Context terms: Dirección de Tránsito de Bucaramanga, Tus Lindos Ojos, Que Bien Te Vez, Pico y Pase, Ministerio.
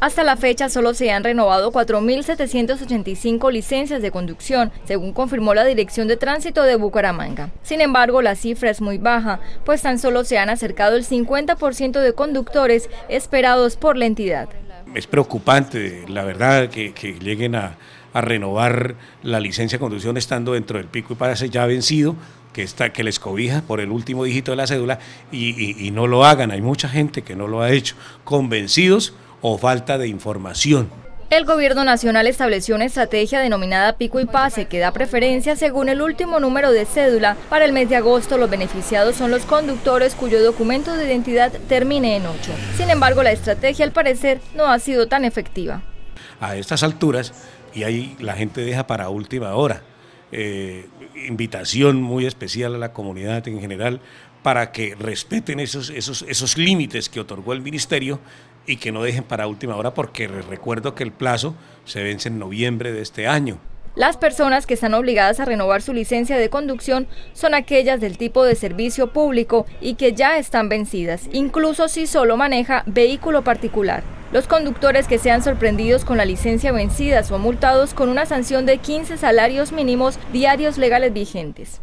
Hasta la fecha solo se han renovado 4.785 licencias de conducción, según confirmó la Dirección de Tránsito de Bucaramanga. Sin embargo, la cifra es muy baja, pues tan solo se han acercado el 50% de conductores esperados por la entidad. Es preocupante, la verdad, que lleguen a renovar la licencia de conducción estando dentro del Pico y Pase ya vencido, que les cobija por el último dígito de la cédula y no lo hagan. Hay mucha gente que no lo ha hecho, convencidos o falta de información. El Gobierno Nacional estableció una estrategia denominada Pico y Pase que da preferencia según el último número de cédula. Para el mes de agosto los beneficiados son los conductores cuyo documento de identidad termine en 8. Sin embargo, la estrategia al parecer no ha sido tan efectiva. A estas alturas, y ahí la gente deja para última hora, invitación muy especial a la comunidad en general para que respeten esos límites que otorgó el Ministerio y que no dejen para última hora, porque les recuerdo que el plazo se vence en noviembre de este año. Las personas que están obligadas a renovar su licencia de conducción son aquellas del tipo de servicio público y que ya están vencidas, incluso si solo maneja vehículo particular. Los conductores que sean sorprendidos con la licencia vencida son multados con una sanción de 15 salarios mínimos diarios legales vigentes.